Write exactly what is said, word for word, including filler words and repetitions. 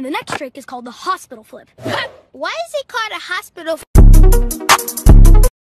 And the next trick is called the hospital flip. Why is it called a hospital flip?